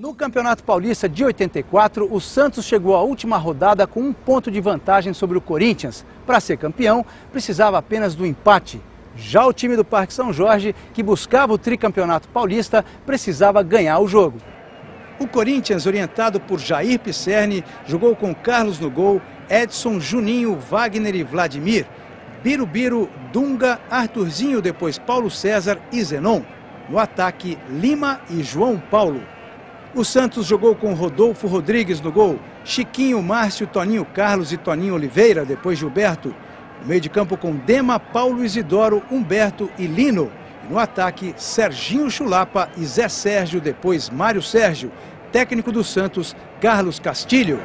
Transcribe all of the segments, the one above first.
No Campeonato Paulista de 84, o Santos chegou à última rodada com um ponto de vantagem sobre o Corinthians. Para ser campeão, precisava apenas do empate. Já o time do Parque São Jorge, que buscava o tricampeonato paulista, precisava ganhar o jogo. O Corinthians, orientado por Jair Picerni, jogou com Carlos no gol, Edson, Juninho, Wagner e Vladimir, Biro Biro, Dunga, Arthurzinho, depois Paulo César e Zenon. No ataque, Lima e João Paulo. O Santos jogou com Rodolfo Rodrigues no gol, Chiquinho, Márcio, Toninho Carlos e Toninho Oliveira, depois Gilberto. No meio de campo com Dema, Paulo Isidoro, Humberto e Lino. E no ataque, Serginho Chulapa e Zé Sérgio, depois Mário Sérgio. Técnico do Santos, Carlos Castilho.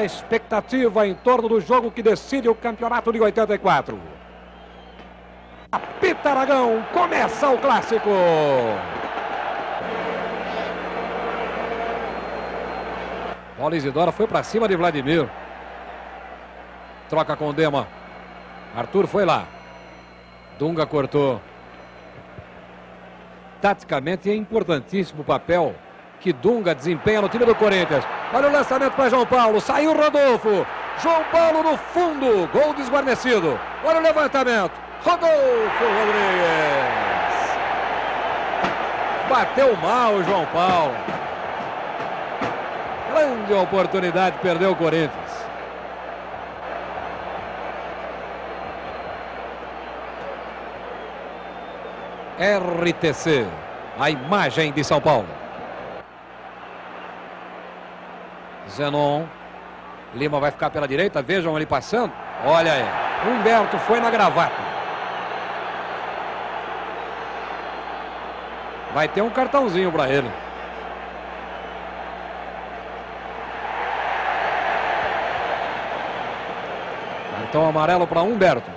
Expectativa em torno do jogo que decide o campeonato de 84. Apita Aragão, começa o clássico. Paulo Isidoro foi para cima de Vladimir. Troca com o Dema. Arthur foi lá. Dunga cortou. Taticamente é importantíssimo o papel que Dunga desempenha no time do Corinthians. Olha o lançamento para João Paulo, saiu Rodolfo, João Paulo no fundo, gol desguarnecido. Olha o levantamento, Rodolfo Rodrigues. Bateu mal o João Paulo. Grande oportunidade, perdeu o Corinthians. RTC, a imagem de São Paulo. Zenon, Lima vai ficar pela direita, vejam ele passando, olha aí. Humberto foi na gravata. Vai ter um cartãozinho para ele. Cartão amarelo para Humberto.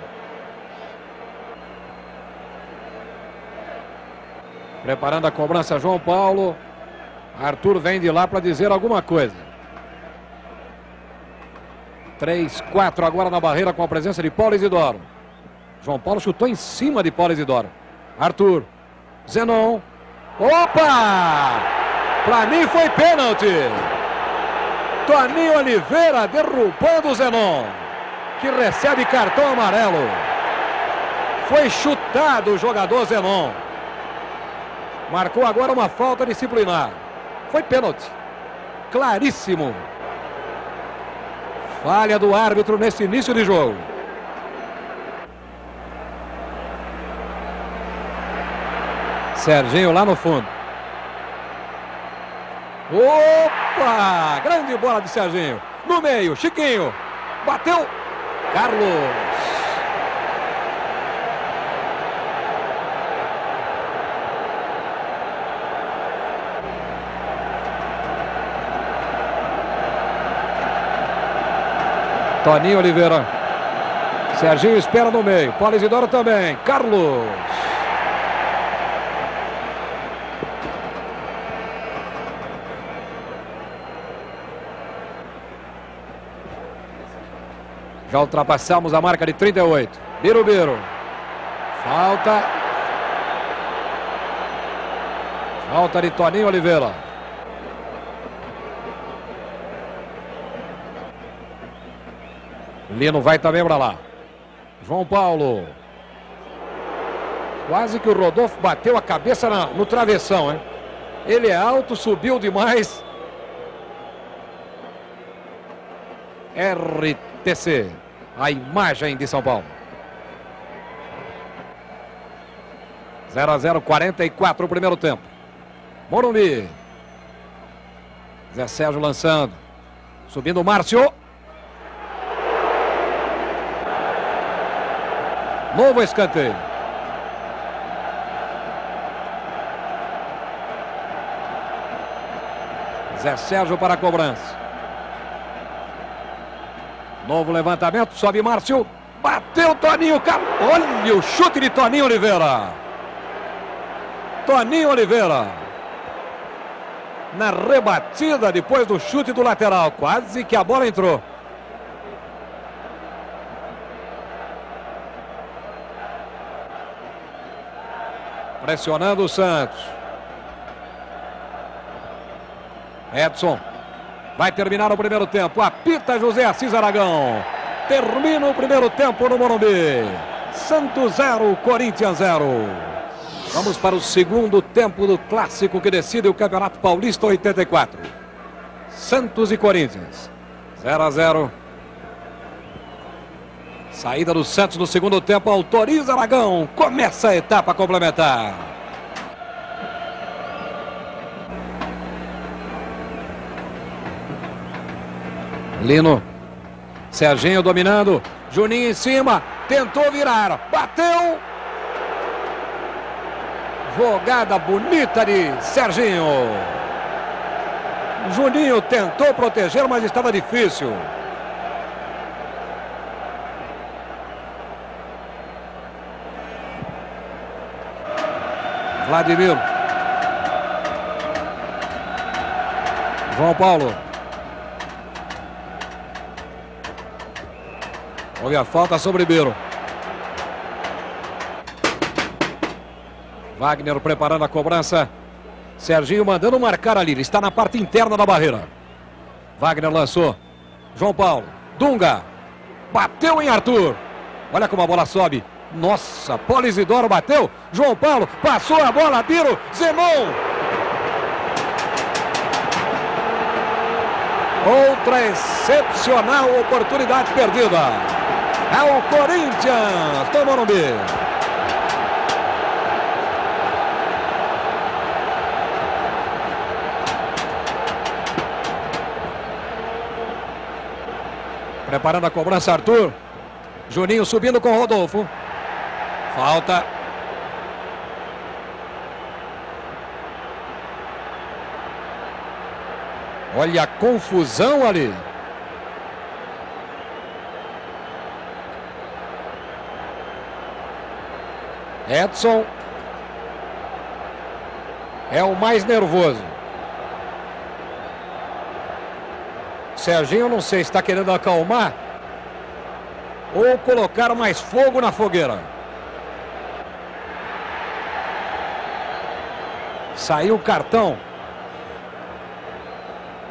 Preparando a cobrança João Paulo. Arthur vem de lá para dizer alguma coisa. 3-4 agora na barreira com a presença de Paulo Isidoro. João Paulo chutou em cima de Paulo Isidoro. Arthur. Zenon. Opa! Pra mim foi pênalti. Toninho Oliveira derrubando o Zenon, que recebe cartão amarelo. Foi chutado o jogador Zenon. Marcou agora uma falta disciplinar. Foi pênalti. Claríssimo. Falha do árbitro nesse início de jogo. Serginho lá no fundo. Opa! Grande bola de Serginho. No meio, Chiquinho. Bateu. Carlos. Toninho Oliveira. Serginho espera no meio. Paulo Isidoro também. Carlos. Já ultrapassamos a marca de 38. Biro Biro. Falta. Falta de Toninho Oliveira. Lino vai também para lá. João Paulo. Quase que o Rodolfo bateu a cabeça no travessão, hein? Ele é alto, subiu demais. RTC. A imagem de São Paulo. 0-0, 44 o primeiro tempo. Morumbi. Zé Sérgio lançando. Subindo o Márcio. Novo escanteio. Zé Sérgio para a cobrança. Novo levantamento, sobe Márcio, bateu Toninho Carlos. Olha o chute de Toninho Oliveira. Toninho Oliveira. Na rebatida depois do chute do lateral, quase que a bola entrou. Pressionando o Santos. Edson. Vai terminar o primeiro tempo. Apita José Assis Aragão. Termina o primeiro tempo no Morumbi. Santos 0, Corinthians 0. Vamos para o segundo tempo do clássico que decide o Campeonato Paulista 84. Santos e Corinthians. 0-0. Saída do Santos no segundo tempo. Autoriza Aragão. Começa a etapa complementar. Lino, Serginho dominando, Juninho em cima, tentou virar, bateu. Jogada bonita de Serginho. Juninho tentou proteger, mas estava difícil. Vladimir. João Paulo. Houve a falta sobre Biro. Wagner preparando a cobrança. Serginho mandando marcar ali. Ele está na parte interna da barreira. Wagner lançou. João Paulo. Dunga. Bateu em Arthur. Olha como a bola sobe. Nossa, Paulo Isidoro bateu. João Paulo passou a bola. Biro. Zenon. Outra excepcional oportunidade perdida. É o Corinthians do Morumbi. Preparando a cobrança, Arthur. Juninho subindo com o Rodolfo. Falta. Olha a confusão ali. Edson é o mais nervoso. Serginho, não sei se está querendo acalmar ou colocar mais fogo na fogueira. Saiu o cartão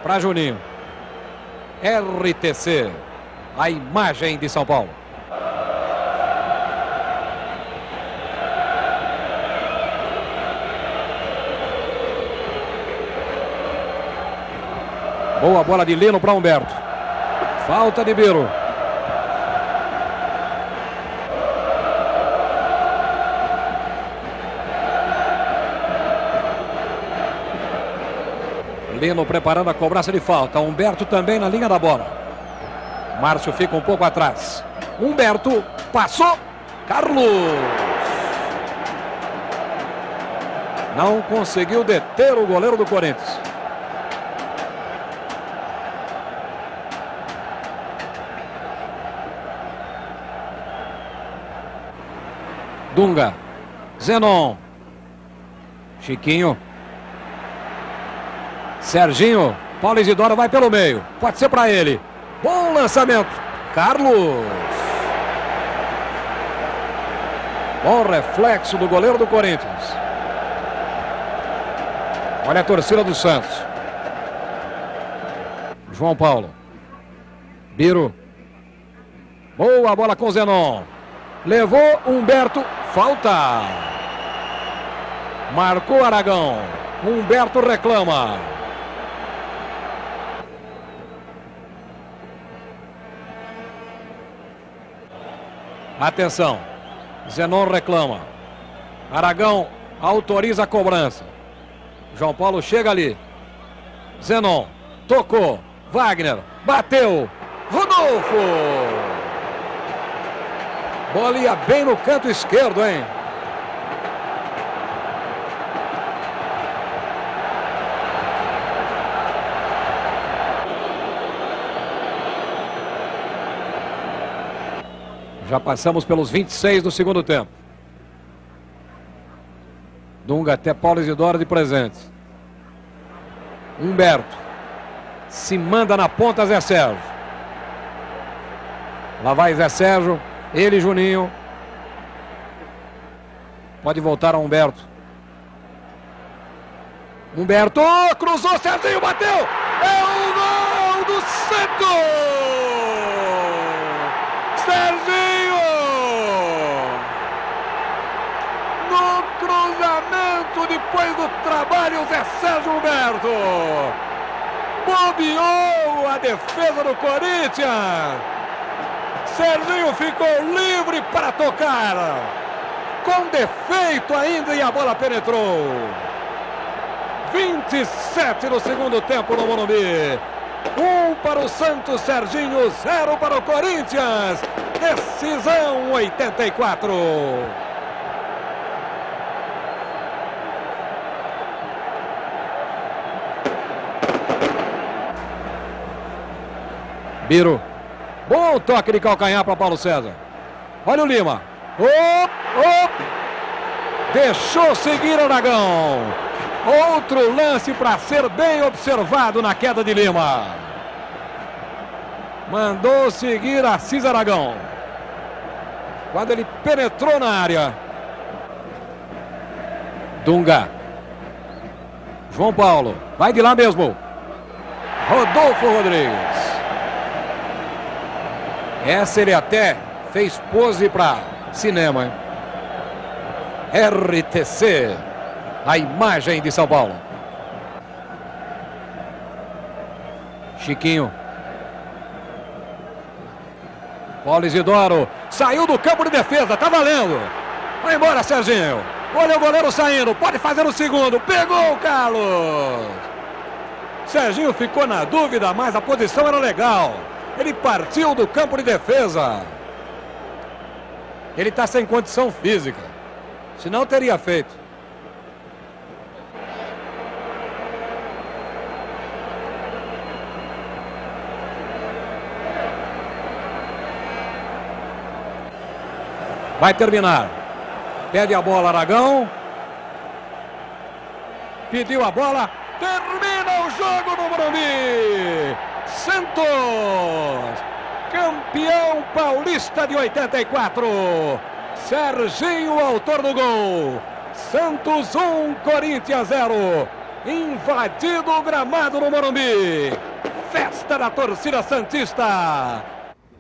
para Juninho. RTC, a imagem de São Paulo. Boa bola de Lino para Humberto. Falta de Biro. Lino preparando a cobrança de falta. Humberto também na linha da bola. Márcio fica um pouco atrás. Humberto passou. Carlos não conseguiu deter o goleiro do Corinthians. Dunga, Zenon, Chiquinho, Serginho, Paulo Isidoro vai pelo meio, pode ser para ele, bom lançamento, Carlos, bom reflexo do goleiro do Corinthians. Olha a torcida do Santos. João Paulo, Biro, boa bola com Zenon, levou Humberto. Falta. Marcou Aragão. Humberto reclama. Atenção. Zenon reclama. Aragão autoriza a cobrança. João Paulo chega ali. Zenon tocou. Wagner bateu. Rodolfo. Bola ia bem no canto esquerdo, hein? Já passamos pelos 26 do segundo tempo. Dunga até Paulo Isidoro de presente. Humberto se manda na ponta, Zé Sérgio. Lá vai Zé Sérgio. Ele, Juninho. Pode voltar a Humberto. Humberto cruzou, Serginho bateu. É o gol do Santos. Serginho. No cruzamento depois do trabalho, Zé Sérgio Humberto. Bobeou a defesa do Corinthians. Serginho ficou livre para tocar, com defeito ainda, e a bola penetrou. 27 no segundo tempo no Morumbi. 1 para o Santos, Serginho, 0 para o Corinthians. Decisão 84. Biro. Bom toque de calcanhar para Paulo César. Olha o Lima. Deixou seguir o Aragão. Outro lance para ser bem observado na queda de Lima. Mandou seguir Assis Aragão. Quando ele penetrou na área. Dunga. João Paulo. Vai de lá mesmo. Rodolfo Rodrigues. Essa ele até fez pose para cinema, hein? RTC, a imagem de São Paulo. Chiquinho. Paulo Isidoro saiu do campo de defesa, tá valendo. Vai embora, Serginho. Olha o goleiro saindo, pode fazer o segundo. Pegou o Carlos. Serginho ficou na dúvida, mas a posição era legal. Ele partiu do campo de defesa. Ele está sem condição física. Senão teria feito. Vai terminar. Pede a bola, Aragão. Pediu a bola. Termina o jogo no Morumbi. Santos, campeão paulista de 84. Serginho, autor do gol. Santos 1, Corinthians 0. Invadido o gramado no Morumbi. Festa da torcida santista.